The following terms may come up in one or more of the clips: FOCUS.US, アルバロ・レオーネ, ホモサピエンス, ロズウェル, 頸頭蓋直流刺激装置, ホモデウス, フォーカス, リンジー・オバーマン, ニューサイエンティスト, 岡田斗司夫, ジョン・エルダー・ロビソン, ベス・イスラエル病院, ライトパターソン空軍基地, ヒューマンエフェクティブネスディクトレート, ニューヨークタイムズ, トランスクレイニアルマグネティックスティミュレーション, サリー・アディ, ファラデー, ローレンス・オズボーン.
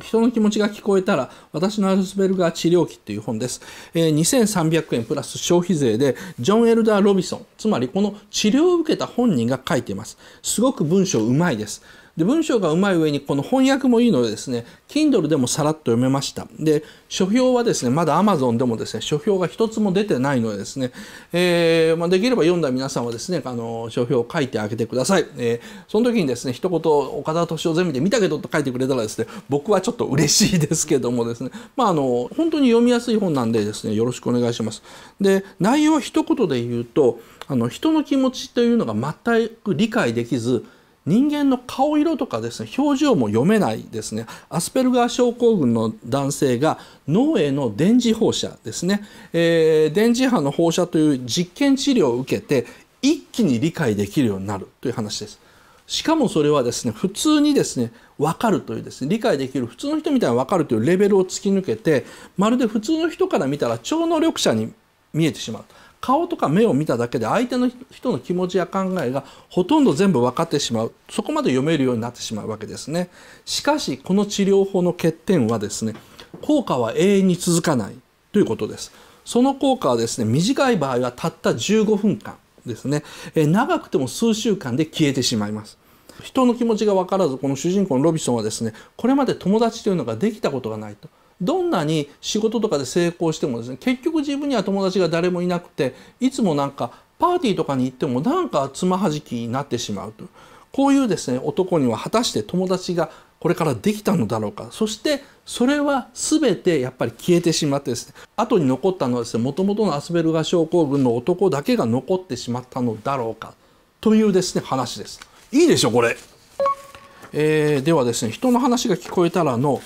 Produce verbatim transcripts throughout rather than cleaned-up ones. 人の気持ちが聞こえたら私のアルツベルガー治療記という本です。えー、にせんさんびゃくえんプラス消費税でジョン・エルダー・ロビソン、つまりこの治療を受けた本人が書いています。すごく文章うまいです。で、文章がうまい上にこの翻訳もいいのでですね、Kindle でもさらっと読めました。で、書評はですね、まだ Amazon でもですね、書評が一つも出てないのでですね、えーまあ、できれば読んだ皆さんはですね、あの、書評を書いてあげてください。えー、その時にですね、一言、岡田斗司夫ゼミで見たけどと書いてくれたらですね、僕はちょっと嬉しいですけどもですね、まあ、あの、本当に読みやすい本なんでですね、よろしくお願いします。で、内容は一言で言うと、あの、人の気持ちというのが全く理解できず、人間の顔色とかですね、表情も読めないですね。アスペルガー症候群の男性が脳への電磁放射ですね、えー、電磁波の放射という実験治療を受けて一気に理解できるようになるという話です。しかもそれはですね、普通にですね、分かるというですね、理解できる、普通の人みたいに分かるというレベルを突き抜けて、まるで普通の人から見たら超能力者に見えてしまう。顔とか目を見ただけで相手の人の気持ちや考えがほとんど全部分かってしまう。そこまで読めるようになってしまうわけですね。しかしこの治療法の欠点はですね、効果は永遠に続かないということです。その効果はですね、短い場合はたったじゅうごふんかんですね、え長くても数週間で消えてしまいます。人の気持ちが分からず、この主人公のロビソンはですね、これまで友達というのができたことがないと。どんなに仕事とかで成功してもですね、結局自分には友達が誰もいなくて、いつもなんかパーティーとかに行ってもなんかつまはじきになってしまうと。こういうですね、男には果たして友達がこれからできたのだろうか。そしてそれは全てやっぱり消えてしまってですね、後に残ったのはですね、もともとのアスベルガー症候群の男だけが残ってしまったのだろうかというですね、話です。いいでしょこれ、えー、ではですね、人の話が聞こえたらの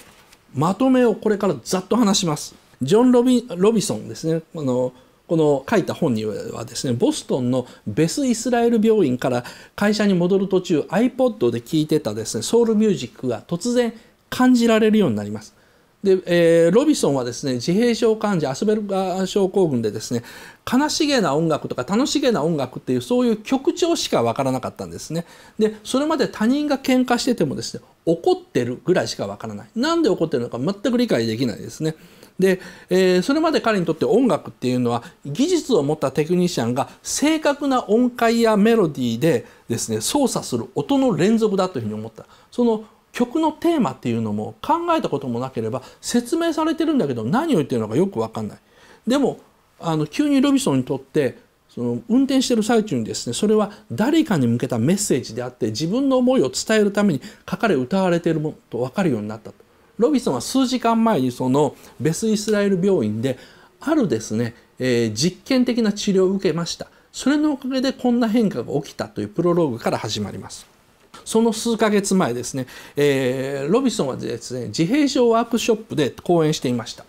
まとめをこれからざっと話します。ジョン・ロビ、ロビソンですね。あの、この書いた本にはですね、ボストンのベス・イスラエル病院から会社に戻る途中、iPod で聴いてたですね、ソウルミュージックが突然感じられるようになります。で、えー、ロビソンはですね、自閉症患者、アスベルガー症候群でですね、悲しげな音楽とか楽しげな音楽っていう、そういう曲調しかわからなかったんですね。で、それまで他人が喧嘩しててもですね、怒ってるぐらいしかわからない。なんで怒ってるのか全く理解できないですね。で、えー、それまで彼にとって音楽っていうのは、技術を持ったテクニシャンが正確な音階やメロディーでですね、操作する音の連続だというふうに思った。その曲のテーマっていうのも考えたこともなければ、説明されてるんだけど何を言ってるのかよく分かんない。でもあの急にロビソンにとってその運転してる最中にですね、それは誰かに向けたメッセージであって、自分の思いを伝えるために書かれ歌われているものと分かるようになったと。ロビソンは数時間前にそのベス・イスラエル病院であるですね、えー、実験的な治療を受けました。それのおかげでこんな変化が起きたというプロローグから始まります。その数ヶ月前ですね、えー、ロビソンはですね、自閉症ワークショップで講演していました。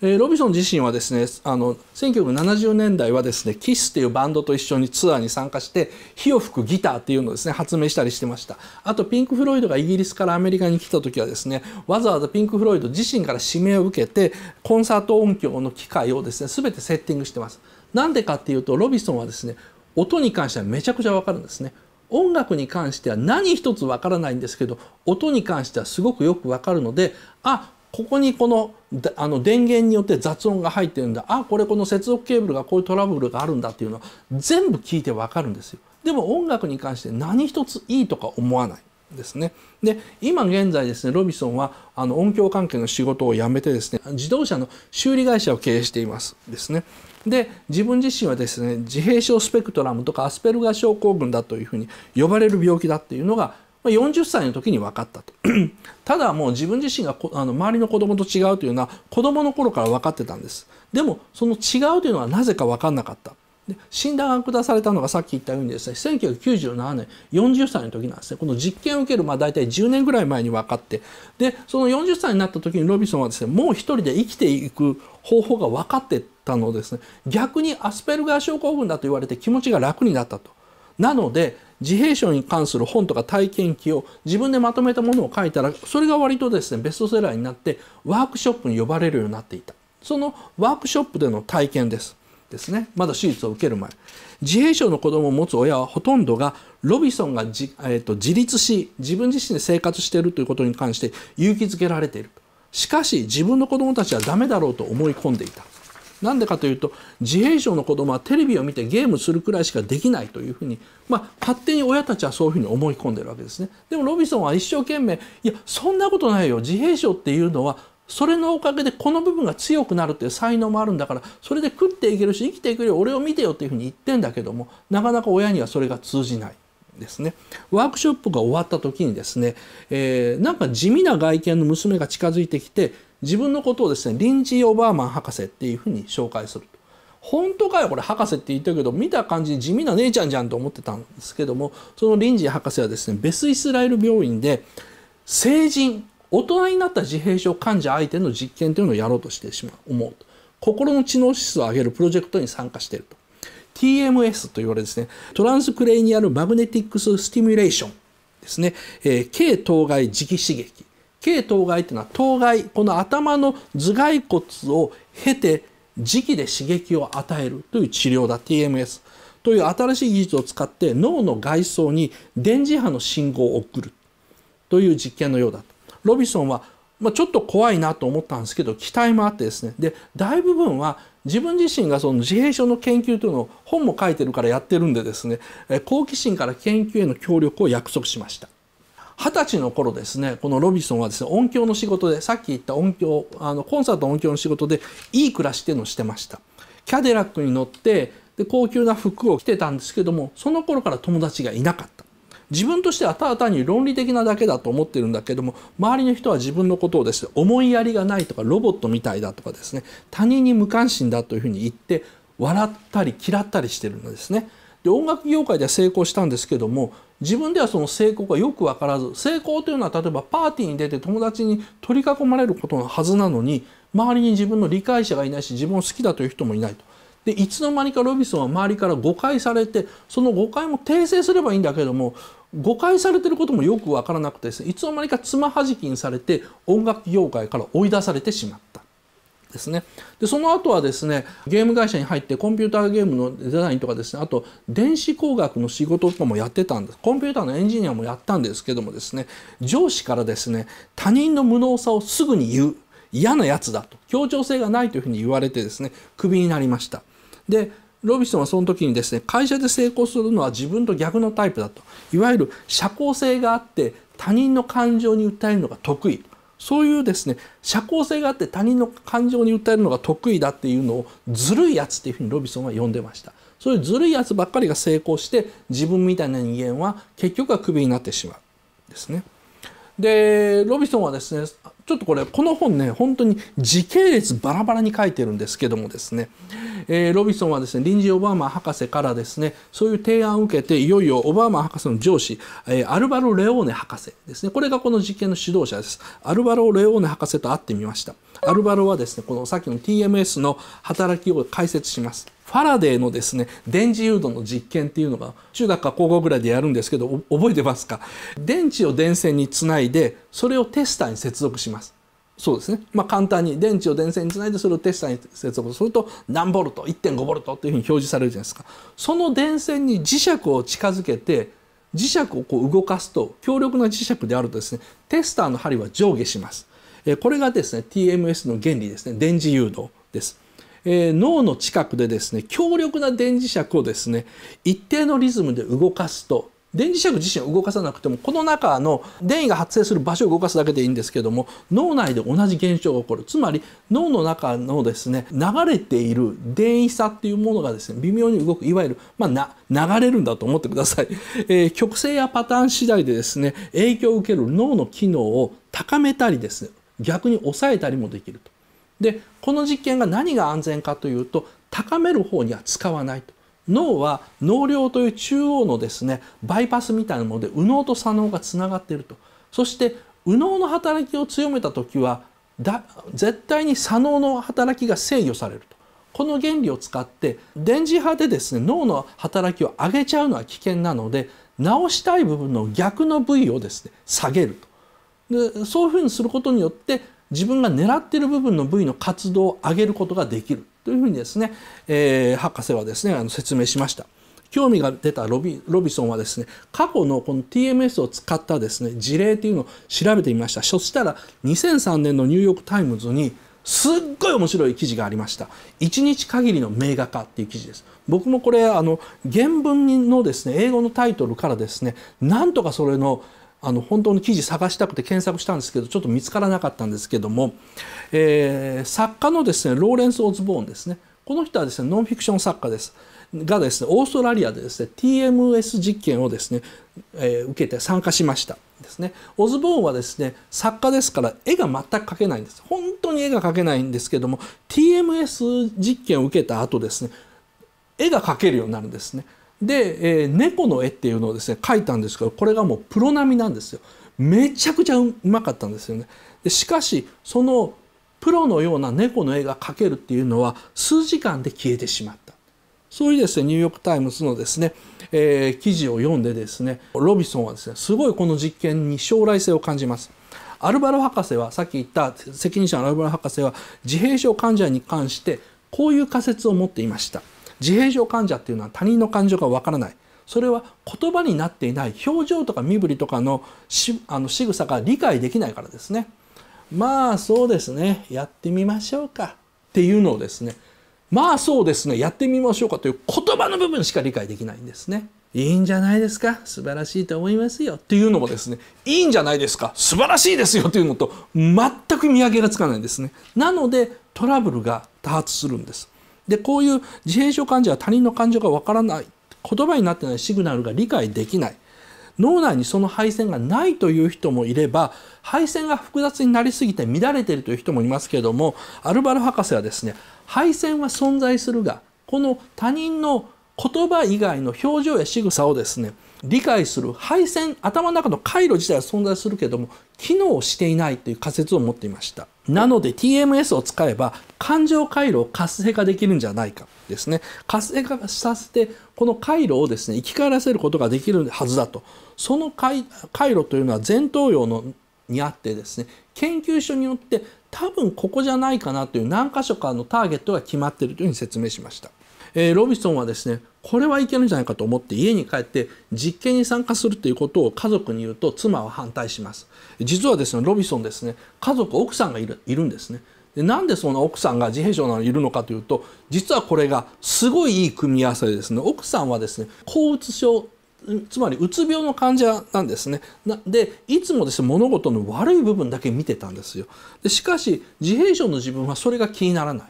えー、ロビソン自身はですね、あのせんきゅうひゃくななじゅうねんだいはですね、キス というバンドと一緒にツアーに参加して、火を吹くギターっていうのをですね、発明したりしてました。あと、ピンク・フロイドがイギリスからアメリカに来た時はですね、わざわざピンク・フロイド自身から指名を受けて、コンサート音響の機械をですね、全てセッティングしてます。なんでかっていうと、ロビソンはですね、音に関してはめちゃくちゃわかるんですね。音楽に関しては何一つわからないんですけど、音に関してはすごくよくわかるので、あ、ここにこの、あの電源によって雑音が入ってるんだ、あ、これこの接続ケーブルがこういうトラブルがあるんだっていうのは全部聞いてわかるんですよ。でも音楽に関して何一ついいとか思わないですね。で、今現在ですね、ロビソンはあの音響関係の仕事を辞めてですね、自動車の修理会社を経営していますですね。で、自分自身はですね、自閉症スペクトラムとかアスペルガー症候群だというふうに呼ばれる病気だっていうのがよんじゅっさいの時に分かったと。ただもう自分自身があの周りの子供と違うというのは子供の頃から分かってたんです。でもその違うというのはなぜか分かんなかった。で、診断が下されたのがさっき言ったようにですね、せんきゅうひゃくきゅうじゅうななねんよんじゅっさいの時なんですね。この実験を受けるまあ大体じゅうねんぐらい前に分かって、でそのよんじゅっさいになった時にロビソンはですね、もう一人で生きていく方法が分かってたのですね、逆にアスペルガー症候群だと言われて気持ちが楽になったと。なので自閉症に関する本とか体験記を自分でまとめたものを書いたら、それが割とですねベストセラーになってワークショップに呼ばれるようになっていた。そのワークショップでの体験です。ですね、まだ手術を受ける前、自閉症の子供を持つ親はほとんどがロビソンがじ、えー、と自立し自分自身で生活しているということに関して勇気づけられている。しかし自分の子供たちはダメだろうと思い込んでいた。なんでかというと、自閉症の子供はテレビを見てゲームするくらいしかできないというふうに、まあ、勝手に親たちはそういうふうに思い込んでるわけですね。でもロビソンは一生懸命、いやそんなことないよ、自閉症っていうのはそれのおかげでこの部分が強くなるっていう才能もあるんだから、それで食っていけるし生きていけるよ、俺を見てよっていうふうに言ってんだけども、なかなか親にはそれが通じないですね。ワークショップが終わった時にですね、えー、なんか地味な外見の娘が近づいてきて、自分のことをですね、リンジー・オバーマン博士っていうふうに紹介すると。本当かよこれ博士って言ったけど、見た感じ地味な姉ちゃんじゃんと思ってたんですけども、そのリンジー博士はですね、ベス・イスラエル病院で成人、大人になった自閉症患者相手の実験というのをやろうとしてしまう、思うと。心の知能指数を上げるプロジェクトに参加していると。ティーエムエス と言われるですね、トランスクレイニアルマグネティックススティミュレーションですね、えー、軽頭蓋磁気刺激。軽頭蓋というのは頭蓋、この頭の頭蓋骨を経て磁気で刺激を与えるという治療だ。 ティーエムエス という新しい技術を使って脳の外層に電磁波の信号を送るという実験のようだと。ロビソンは、まあ、ちょっと怖いなと思ったんですけど、期待もあってですね、で大部分は自分自身がその自閉症の研究というのを本も書いてるからやってるんでですね、好奇心から研究への協力を約束しました。二十歳の頃ですね、このロビソンはですね、音響の仕事で、さっき言った音響、あのコンサート音響の仕事でいい暮らしっていうのをしてました。キャデラックに乗って、で高級な服を着てたんですけども、その頃から友達がいなかった。自分としてはただ単に論理的なだけだと思ってるんだけども、周りの人は自分のことをですね、思いやりがないとか、ロボットみたいだとかですね、他人に無関心だというふうに言って、笑ったり嫌ったりしてるんですね。で音楽業界では成功したんですけども、自分ではその成功がよく分からず、成功というのは例えばパーティーに出て友達に取り囲まれることのはずなのに、周りに自分の理解者がいないし、自分を好きだという人もいないと。でいつの間にかロビソンは周りから誤解されて、その誤解も訂正すればいいんだけども、誤解されてることもよく分からなくてですね、いつの間にかつまはじきにされて音楽業界から追い出されてしまった。ですね、でその後はですね、ゲーム会社に入ってコンピューターゲームのデザインとかですね、あと電子工学の仕事とかもやってたんです。コンピューターのエンジニアもやったんですけどもですね、上司からですね、他人の無能さをすぐに言う嫌なやつだと、協調性がないというふうに言われてですね、クビになりました。でロビソンはその時にですね、会社で成功するのは自分と逆のタイプだと、いわゆる社交性があって他人の感情に訴えるのが得意、そういうですね、社交性があって他人の感情に訴えるのが得意だっていうのをずるいやつっていうふうにロビソンは呼んでました。そういうずるいやつばっかりが成功して、自分みたいな人間は結局はクビになってしまうんですね。でロビソンはですね、ちょっとこれこの本ね、本当に時系列バラバラに書いてるんですけどもですね、えー、ロビソンはですね、リンジー・オバーマン博士からですね、そういう提案を受けて、いよいよオバーマン博士の上司、えー、アルバロ・レオーネ博士ですね、これがこの実験の指導者です。アルバロ・レオーネ博士と会ってみました。アルバロはですね、このさっきの ティーエムエス の働きを解説します。ファラデーのですね、電磁誘導の実験っていうのが中学か高校ぐらいでやるんですけど、覚えてますか？電池を電線につないで、それをテスターに接続します。そうですね。まあ簡単に電池を電線につないで、それをテスターに接続すると何ボルト いってんご ボルトというふうに表示されるじゃないですか。その電線に磁石を近づけて、磁石をこう動かすと、強力な磁石であるとですね、テスターの針は上下します。これがですね、ティーエムエス の原理ですね。電磁誘導です。えー、脳の近くでですね、強力な電磁石をですね、一定のリズムで動かすと、電磁石自身を動かさなくても、この中の電位が発生する場所を動かすだけでいいんですけども、脳内で同じ現象が起こる。つまり脳の中のですね、流れている電位差っていうものがですね、微妙に動く、いわゆる、まあ、な流れるんだと思ってください、えー、曲線やパターン次第でですね、影響を受ける脳の機能を高めたりですね、逆に抑えたりもできると。でこの実験が何が安全かというと、高める方には使わないと。脳は脳梁という中央のですね、バイパスみたいなもので右脳と左脳がつながっていると。そして右脳の働きを強めた時はだ絶対に左脳の働きが制御されると。この原理を使って電磁波でですね、脳の働きを上げちゃうのは危険なので、直したい部分の逆の部位をですね、下げると。でそういうふうにすることによって自分が狙っている部分の部位の活動を上げることができるというふうにですね、えー、博士はですね、あの説明しました。興味が出たロビ、ロビソンはですね、過去のこの ティーエムエス を使ったですね、事例というのを調べてみました。そしたら、にせんさんねんのニューヨークタイムズに、すっごい面白い記事がありました。いちにち限りの名画化っていう記事です。僕もこれ、あの、原文のですね、英語のタイトルからですね、なんとかそれの、あの本当に記事探したくて検索したんですけど、ちょっと見つからなかったんですけども、えー、作家のですねローレンス・オズボーンですね、この人はですねノンフィクション作家ですがですね、オーストラリアでですね ティーエムエス 実験をですね、えー、受けて参加しましたですね。オズボーンはですね作家ですから絵が全く描けないんです。本当に絵が描けないんですけども、 ティーエムエス 実験を受けた後ですね絵が描けるようになるんですね。で、えー、猫の絵っていうのをですね描いたんですけど、これがもうプロ並みなんですよ。めちゃくちゃうまかったんですよね。でしかしそのプロのような猫の絵が描けるっていうのは数時間で消えてしまった。そういうですねニューヨーク・タイムズのですね、えー、記事を読んでですね、ロビソンはですねすごいこの実験に将来性を感じます。アルバロ博士は、さっき言った責任者のアルバロ博士は自閉症患者に関してこういう仮説を持っていました。自閉症患者っていうのは他人の感情がわからない。それは言葉になっていない表情とか身振りとかのしあの仕草が理解できないからですね。まあそうですね、やってみましょうかっていうのをですね、まあそうですね、やってみましょうかという言葉の部分しか理解できないんですね。いいんじゃないですか、素晴らしいと思いますよっていうのもですね、いいんじゃないですか、素晴らしいですよっていうのと全く見分けがつかないんですね。なのでトラブルが多発するんです。でこういう自閉症患者は他人の感情がわからない、言葉になってないシグナルが理解できない、脳内にその配線がないという人もいれば、配線が複雑になりすぎて乱れているという人もいますけれども、アルバロ博士はですね配線は存在するが、この他人の言葉以外の表情や仕草をですね理解する配線、頭の中の回路自体は存在するけれども機能していないという仮説を持っていました。なので ティーエムエス を使えば感情回路を活性化できるんじゃないかですね。活性化させてこの回路をですね生き返らせることができるはずだと。その 回, 回路というのは前頭葉のにあってですね、研究所によって多分ここじゃないかなという何箇所かのターゲットが決まっているというふうに説明しました。えー、ロビソンはですねこれはいけるんじゃないかと思って家に帰って実験に参加するということを家族に言うと妻は反対します。実はですねロビソンですね家族奥さんがい る, いるんですね。でなんでそんな奥さんが自閉症なのにいるのかというと、実はこれがすごいいい組み合わせですね。奥さんはですね抗うつ症、つまりうつ病の患者なんですね。でいつもですね物事の悪い部分だけ見てたんですよ。でしかし自閉症の自分はそれが気にならない。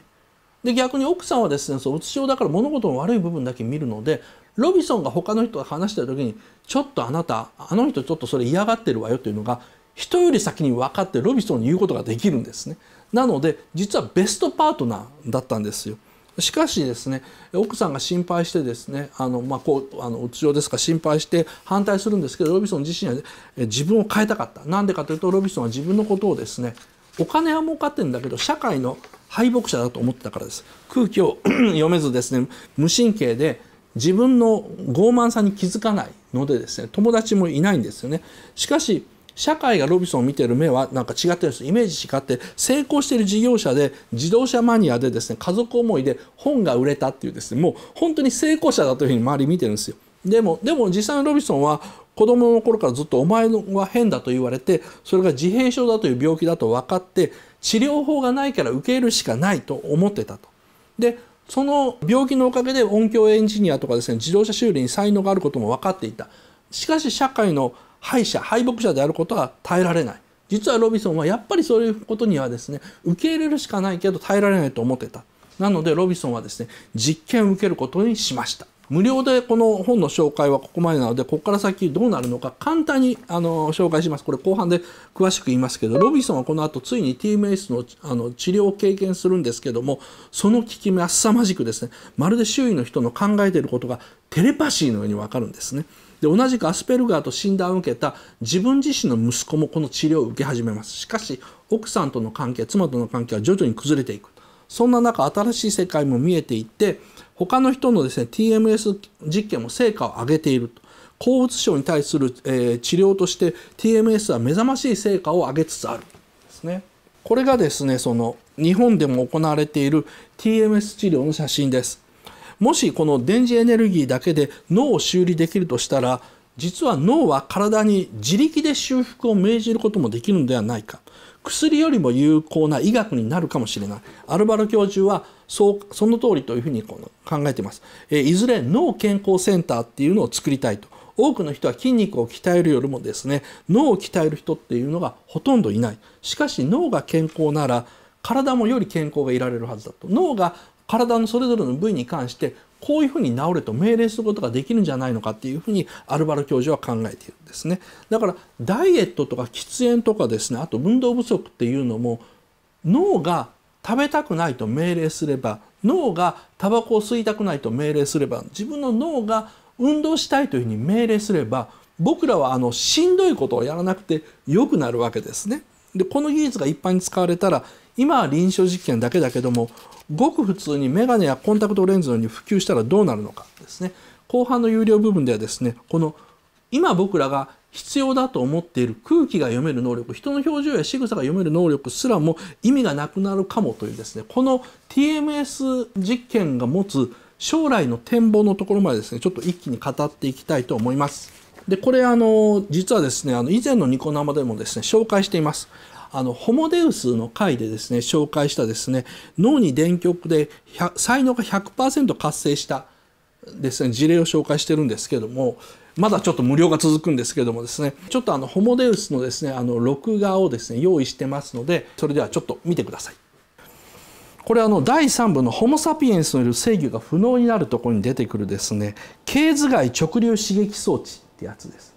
で逆に奥さんはですねそううつ症だから物事の悪い部分だけ見るので、ロビソンが他の人が話してる時にちょっとあなたあの人ちょっとそれ嫌がってるわよというのが人より先に分かってロビソンに言うことができるんですね。なので実はベストパートナーだったんですよ。しかしですね奥さんが心配してですねあの、まあ、こうあのうつ症ですから心配して反対するんですけど、ロビソン自身は自分を変えたかった。なんでかというとロビソンは自分のことをですねお金は儲かってるんだけど社会の敗北者だと思ってたからです。空気を読めずですね無神経で自分の傲慢さに気づかないのでですね友達もいないんですよね。しかし社会がロビソンを見てる目はなんか違ってるんです。イメージ違って、成功している事業者で自動車マニアでですね家族思いで本が売れたっていうですねもう本当に成功者だというふうに周り見てるんですよ。でもでも実際のロビソンは子供の頃からずっとお前は変だと言われて、それが自閉症だという病気だと分かって治療法がないから受け入れるしかないと思ってたと。でその病気のおかげで音響エンジニアとかですね自動車修理に才能があることも分かっていた。しかし社会の敗者敗北者であることは耐えられない。実はロビソンはやっぱりそういうことにはですね受け入れるしかないけど耐えられないと思ってた。なのでロビソンはですね実験を受けることにしました。無料でこの本の紹介はここまでなので、ここから先どうなるのか簡単にあの紹介します。これ後半で詳しく言いますけど、ロビソンはこの後ついに ティーエムエス の, あの治療を経験するんですけども、その効き目はすさまじくですね、まるで周囲の人の考えていることがテレパシーのようにわかるんですね。で同じくアスペルガーと診断を受けた自分自身の息子もこの治療を受け始めます。しかし奥さんとの関係、妻との関係は徐々に崩れていく。そんな中新しい世界も見えていって他の人のですね ティーエムエス 実験も成果を上げていると。抗うつ症に対する、えー、治療として ティーエムエス は目覚ましい成果を上げつつあるんですね。これがですねその日本でも行われている ティーエムエス 治療の写真です。もしこの電磁エネルギーだけで脳を修理できるとしたら、実は脳は体に自力で修復を命じることもできるのではないか。薬よりも有効な医学になるかもしれない。アルバロ教授はそうその通りというふうに考えています。えいずれ脳健康センターっていうのを作りたいと。多くの人は筋肉を鍛えるよりもですね、脳を鍛える人っていうのがほとんどいない。しかし脳が健康なら体もより健康がいられるはずだと。脳が体のそれぞれの部位に関してこういうふうに治れと命令することができるんじゃないのかっていうふうにアルバロ教授は考えているんですね。だからダイエットとか喫煙とかですね、あと運動不足っていうのも、脳が食べたくないと命令すれば、脳がタバコを吸いたくないと命令すれば、自分の脳が運動したいというふうに命令すれば、僕らはあのしんどいことをやらなくて良くなるわけですね。でこの技術が一般に使われたら、今は臨床実験だけだけども、ごく普通にメガネやコンタクトレンズのように普及したらどうなるのかですね。後半の有料部分ではですね、この今僕らが必要だと思っている空気が読める能力、人の表情や仕草が読める能力すらも意味がなくなるかもというですね、この ティーエムエス 実験が持つ将来の展望のところまでですね、ちょっと一気に語っていきたいと思います。で、これあの、実はですね、あの以前のニコ生でもですね、紹介しています。あの、ホモデウスの回でですね、紹介したですね、脳に電極で才能が ひゃくパーセント 活性したですね、事例を紹介してるんですけども、まだちょっと無料が続くんですけどもですね、ちょっとあの、ホモデウスのですね、あの、録画をですね、用意してますので、それではちょっと見てください。これあの、だいさんぶのホモサピエンスによる制御が不能になるところに出てくるですね、頸頭蓋直流刺激装置ってやつです。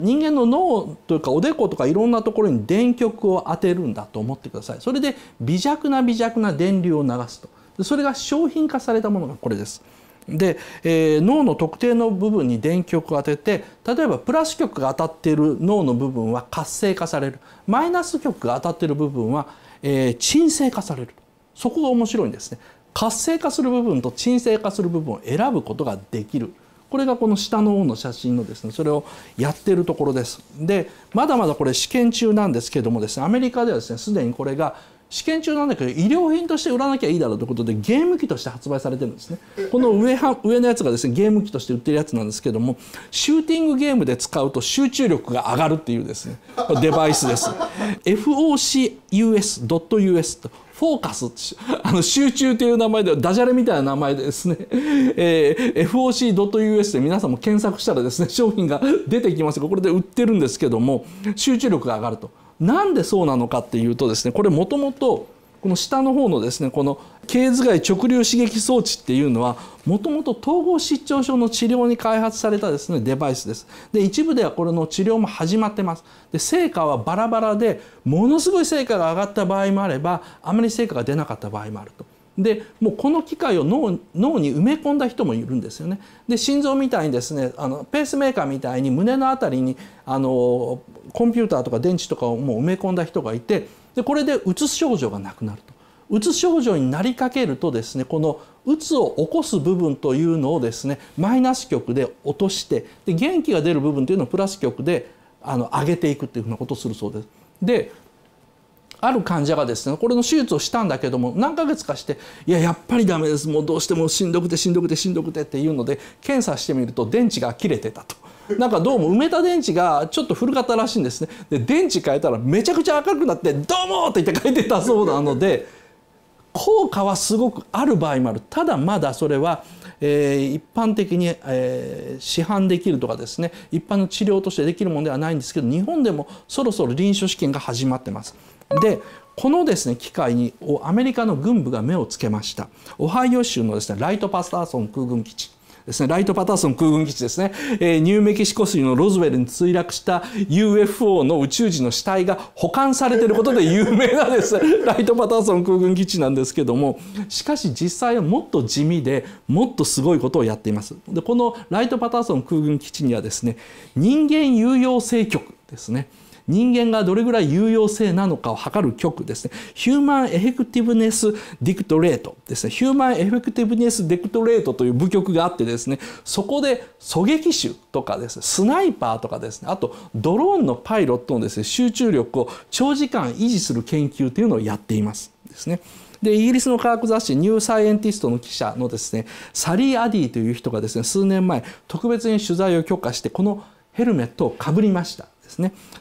人間の脳というかおでことかいろんなところに電極を当てるんだと思ってください。それで微弱な微弱な電流を流すと。それが商品化されたものがこれです。で、えー、脳の特定の部分に電極を当てて、例えばプラス極が当たっている脳の部分は活性化される。マイナス極が当たっている部分は、えー、鎮静化される。そこが面白いんですね。活性化する部分と鎮静化する部分を選ぶことができる。これがこの下の方の写真のですね、それをやってるところです。で、まだまだこれ試験中なんですけどもですね、アメリカではですね、すでにこれが試験中なんだけど、医療品として売らなきゃいいだろうということで、ゲーム機として発売されてるんですね。この上は、上のやつがですね、ゲーム機として売ってるやつなんですけども、シューティングゲームで使うと集中力が上がるっていうですね、デバイスです。エフオーシーユーエス ドット ユーエス と。フォーカス、あの集中という名前で、ダジャレみたいな名前でですね、えー、エフオーシー ドット ユーエス で皆さんも検索したらですね、商品が出てきますが、これで売ってるんですけども、集中力が上がると。なんでそうなのかっていうとですね、これもともと、この下の方のですね、この頸頭蓋直流刺激装置っていうのは、もともと統合失調症の治療に開発されたですね、デバイスです。で、一部ではこれの治療も始まってます。で、成果はバラバラで、ものすごい成果が上がった場合もあれば、あまり成果が出なかった場合もあると。で、もうこの機械を脳、脳に埋め込んだ人もいるんですよね。で、心臓みたいにですね、あの、ペースメーカーみたいに胸のあたりに、あの、コンピューターとか電池とかをもう埋め込んだ人がいて、でこれでうつ症状がなくなると。うつ症状になりかけるとですね、このうつを起こす部分というのをですね、マイナス極で落として、で元気が出る部分というのをプラス極であの上げていくっていうふうなことをするそうです。で、ある患者がですね、これの手術をしたんだけども、何ヶ月かして、いや、やっぱりダメです。もうどうしてもしんどくてしんどくてしんどくてっていうので、検査してみると電池が切れてたと。なんかどうも埋めた電池がちょっと古かったらしいんですね。で、電池変えたらめちゃくちゃ明るくなって、どうもって言って変えてたそうなので、効果はすごくある場合もある。ただまだそれは、えー、一般的に、えー、市販できるとかですね、一般の治療としてできるものではないんですけど、日本でもそろそろ臨床試験が始まってます。で、このですね、機械にアメリカの軍部が目をつけました。オハイオ州のですね、ライトパターソン空軍基地。ですね、ライトパターソン空軍基地ですね、えー、ニューメキシコ州のロズウェルに墜落した ユーエフオー の宇宙人の死体が保管されていることで有名なですね、ライトパターソン空軍基地なんですけども、しかし実際はもっと地味でもっとすごいことをやっています。で、このライトパターソン空軍基地にはですね、人間有用性局ですね。人間がどれぐらい有用性なのかを測る局ですね。ヒューマンエフェクティブネスディクトレートですね。ヒューマンエフェクティブネスディクトレートという部局があってですね、そこで狙撃手とかですね、スナイパーとかですね、あとドローンのパイロットのですね、集中力を長時間維持する研究というのをやっています。ですね。でイギリスの科学雑誌「ニューサイエンティスト」の記者のですねサリー・アディという人がですね数年前特別に取材を許可してこのヘルメットをかぶりました。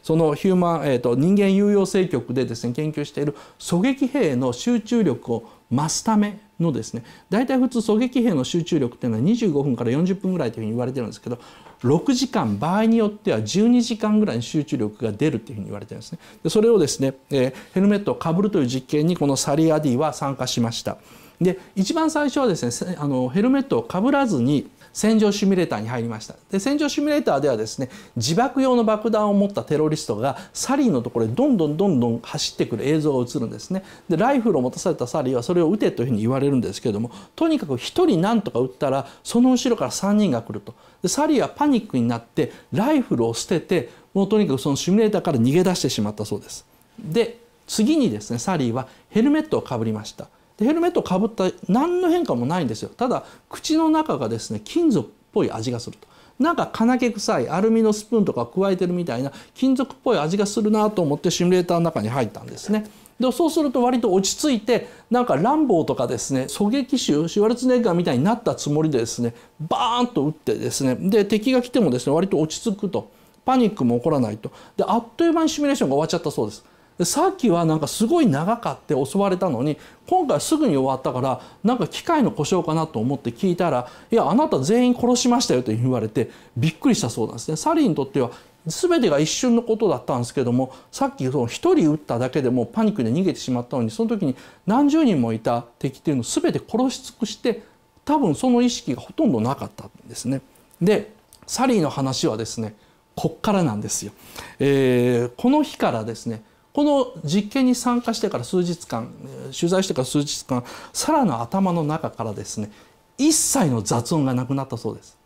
そのヒューマン、えー、と人間有用正局でですね研究している狙撃兵の集中力を増すためのですね大体普通狙撃兵の集中力っていうのはにじゅうごふんからよんじゅっぷんぐらいというふうに言われてるんですけどろくじかん場合によってはじゅうにじかんぐらいの集中力が出るというふうに言われてるんですね。でそれをですね、えー、ヘルメットをかぶるという実験にこのサリー・アディは参加しました。で一番最初はですねあのヘルメットをかぶらずに戦場シミュレーターに入りました。で戦場シミュレーターではですね自爆用の爆弾を持ったテロリストがサリーのところへどんどんどんどん走ってくる映像が映るんですね。でライフルを持たされたサリーはそれを撃てというふうに言われるんですけれどもとにかくひとり何とか撃ったらその後ろからさんにんが来ると。でサリーはパニックになってライフルを捨ててもうとにかくそのシミュレーターから逃げ出してしまったそうです。で次にですねサリーはヘルメットをかぶりました。ヘルメットをかぶった何の変化もないんですよ。ただ口の中がですね金属っぽい味がすると。なんか金気臭いアルミのスプーンとか加えてるみたいな金属っぽい味がするなと思ってシミュレーターの中に入ったんですね。でそうすると割と落ち着いてなんかランボーとかですね狙撃手シュワルツネッガーみたいになったつもりでですねバーンと撃ってですねで敵が来てもですね割と落ち着くとパニックも起こらないと。であっという間にシミュレーションが終わっちゃったそうです。さっきはなんかすごい長かって襲われたのに今回すぐに終わったからなんか機械の故障かなと思って聞いたら「いやあなた全員殺しましたよ」と言われてびっくりしたそうなんですね。サリーにとっては全てが一瞬のことだったんですけどもさっきそのひとり撃っただけでもうパニックで逃げてしまったのにその時に何十人もいた敵っていうのを全て殺し尽くして多分その意識がほとんどなかったんですね。でサリーの話はですねこっからなんですよ。えー、この日からですねこの実験に参加してから数日間取材してから数日間サラの頭の中からですね一切の雑音がなくなったそうです。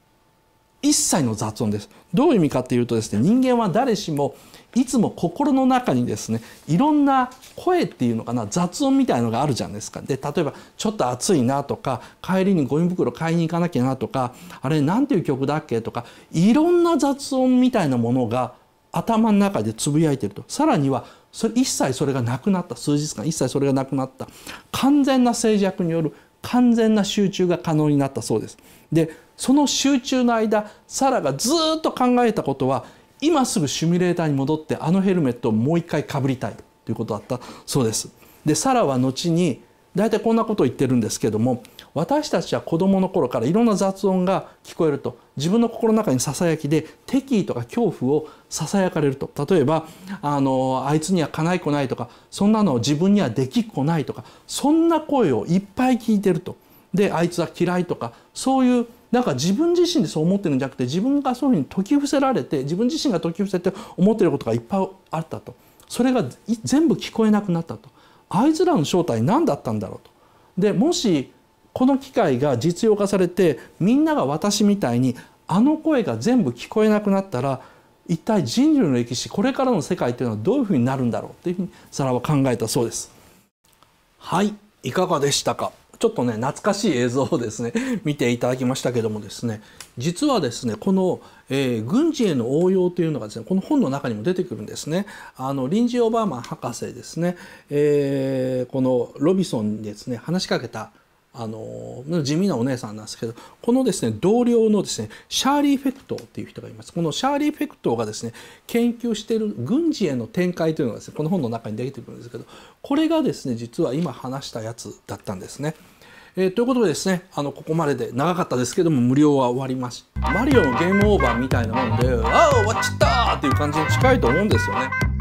一切の雑音です。どういう意味かっていうとですね人間は誰しもいつも心の中にですねいろんな声っていうのかな雑音みたいのがあるじゃないですか。で例えばちょっと暑いなとか帰りにゴミ袋買いに行かなきゃなとかあれなんていう曲だっけとかいろんな雑音みたいなものが頭の中でつぶやいてると。さらにはそれ一切それがなくなった数日間一切それがなくなった完全な静寂による完全な集中が可能になったそうです。でその集中の間サラがずっと考えたことは今すぐシミュレーターに戻ってあのヘルメットをもう一回かぶりたいということだったそうです。でサラは後に大体こんなことを言ってるんですけども私たちは子どもの頃からいろんな雑音が聞こえると自分の心の中にささやきで敵意とか恐怖をささやかれると。例えばあの「あいつにはかないこない」とか「そんなの自分にはできっこない」とかそんな声をいっぱい聞いてると。で「あいつは嫌い」とかそういうなんか自分自身でそう思ってるんじゃなくて自分がそういうふうに解き伏せられて自分自身が解き伏せて思ってることがいっぱいあったと。それが全部聞こえなくなったと。あいつらの正体何だったんだろうと。でもしこの機械が実用化されてみんなが私みたいにあの声が全部聞こえなくなったら一体人類の歴史これからの世界というのはどういうふうになるんだろうというふうにサラは考えたそうです。はいいかがでしたか。ちょっとね懐かしい映像をですね見ていただきましたけどもですね実はですねこの、えー、軍事への応用というのがですねこの本の中にも出てくるんですね。あのリンジー・オバーマン博士ですね、えー、このロビソンにですね話しかけたあの地味なお姉さんなんですけどこのですね同僚のですねシャーリー・フェクトーっていう人がいます。このシャーリー・フェクトーがですね研究している軍事への展開というのがですねこの本の中に出てくるんですけどこれがですね実は今話したやつだったんですね。えー、ということでですねあのここまでで長かったですけども無料は終わりました。マリオのゲームオーバーみたいなもんで「ああ終わっちゃった!」っていう感じに近いと思うんですよね。